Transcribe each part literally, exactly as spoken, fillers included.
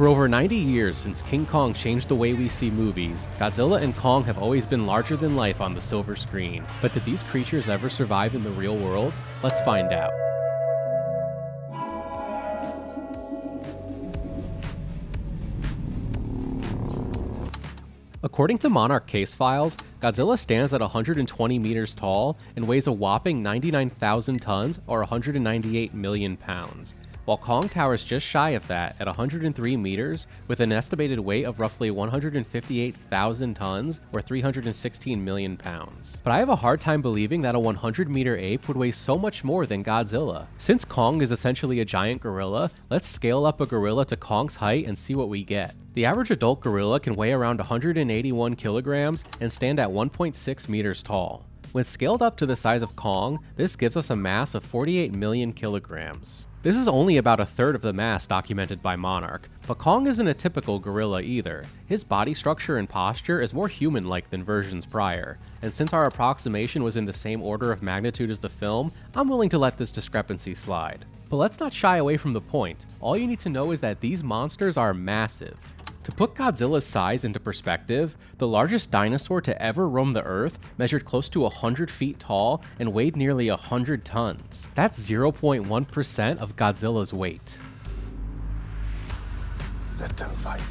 For over ninety years since King Kong changed the way we see movies, Godzilla and Kong have always been larger than life on the silver screen. But did these creatures ever survive in the real world? Let's find out. According to Monarch case files, Godzilla stands at one hundred twenty meters tall and weighs a whopping ninety-nine thousand tons or one hundred ninety-eight million pounds, while Kong towers just shy of that at one hundred three meters with an estimated weight of roughly one hundred fifty-eight thousand tons or three hundred sixteen million pounds. But I have a hard time believing that a one hundred meter ape would weigh so much more than Godzilla. Since Kong is essentially a giant gorilla, let's scale up a gorilla to Kong's height and see what we get. The average adult gorilla can weigh around one hundred eighty-one kilograms and stand at one point six meters tall. When scaled up to the size of Kong, this gives us a mass of forty-eight million kilograms. This is only about a third of the mass documented by Monarch, but Kong isn't a typical gorilla either. His body structure and posture is more human-like than versions prior, and since our approximation was in the same order of magnitude as the film, I'm willing to let this discrepancy slide. But let's not shy away from the point. All you need to know is that these monsters are massive. To put Godzilla's size into perspective, the largest dinosaur to ever roam the Earth measured close to one hundred feet tall and weighed nearly one hundred tons. That's zero point one percent of Godzilla's weight. Let them fight.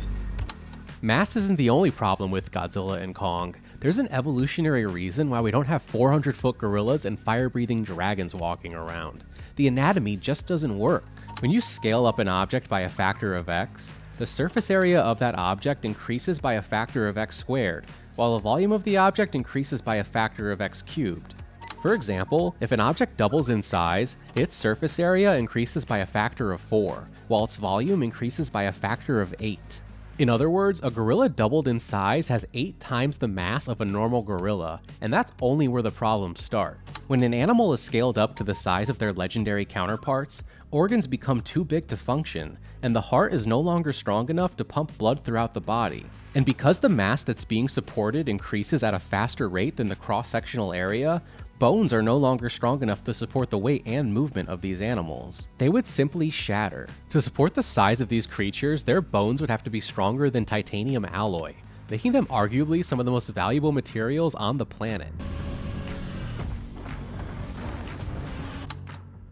Mass isn't the only problem with Godzilla and Kong. There's an evolutionary reason why we don't have four hundred foot gorillas and fire-breathing dragons walking around. The anatomy just doesn't work. When you scale up an object by a factor of X, the surface area of that object increases by a factor of x squared, while the volume of the object increases by a factor of x cubed. For example, if an object doubles in size, its surface area increases by a factor of four, while its volume increases by a factor of eight. In other words, a gorilla doubled in size has eight times the mass of a normal gorilla, and that's only where the problems start. When an animal is scaled up to the size of their legendary counterparts, organs become too big to function, and the heart is no longer strong enough to pump blood throughout the body. And because the mass that's being supported increases at a faster rate than the cross-sectional area, bones are no longer strong enough to support the weight and movement of these animals. They would simply shatter. To support the size of these creatures, their bones would have to be stronger than titanium alloy, making them arguably some of the most valuable materials on the planet.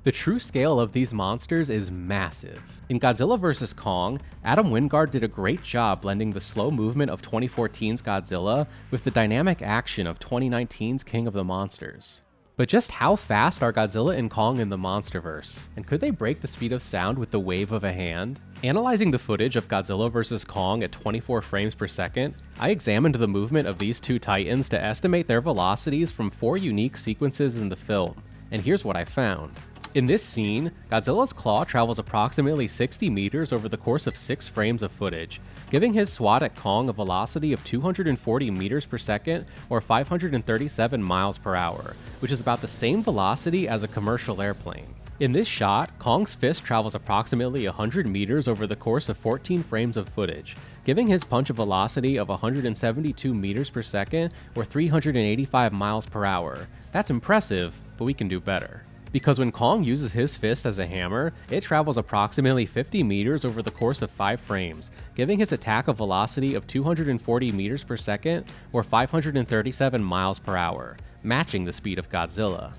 The true scale of these monsters is massive. In Godzilla versus. Kong, Adam Wingard did a great job blending the slow movement of twenty fourteen's Godzilla with the dynamic action of twenty nineteen's King of the Monsters. But just how fast are Godzilla and Kong in the Monsterverse? And could they break the speed of sound with the wave of a hand? Analyzing the footage of Godzilla versus. Kong at twenty-four frames per second, I examined the movement of these two titans to estimate their velocities from four unique sequences in the film, and here's what I found. In this scene, Godzilla's claw travels approximately sixty meters over the course of six frames of footage, giving his swat at Kong a velocity of two hundred forty meters per second or five hundred thirty-seven miles per hour, which is about the same velocity as a commercial airplane. In this shot, Kong's fist travels approximately one hundred meters over the course of fourteen frames of footage, giving his punch a velocity of one hundred seventy-two meters per second or three hundred eighty-five miles per hour. That's impressive, but we can do better. Because when Kong uses his fist as a hammer, it travels approximately fifty meters over the course of five frames, giving his attack a velocity of two hundred forty meters per second or five hundred thirty-seven miles per hour, matching the speed of Godzilla.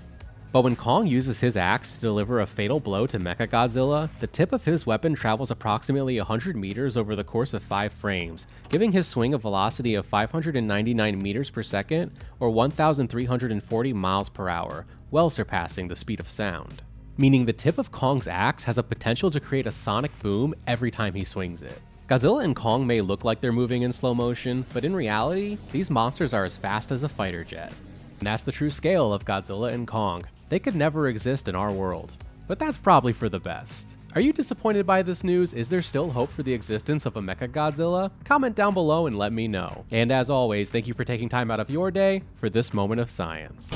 But when Kong uses his axe to deliver a fatal blow to Mechagodzilla, the tip of his weapon travels approximately one hundred meters over the course of five frames, giving his swing a velocity of five hundred ninety-nine meters per second or one thousand three hundred forty miles per hour, well surpassing the speed of sound. Meaning the tip of Kong's axe has a potential to create a sonic boom every time he swings it. Godzilla and Kong may look like they're moving in slow motion, but in reality, these monsters are as fast as a fighter jet. And that's the true scale of Godzilla and Kong. They could never exist in our world, but that's probably for the best. Are you disappointed by this news? Is there still hope for the existence of a Mechagodzilla? Comment down below and let me know. And as always, thank you for taking time out of your day for this moment of science.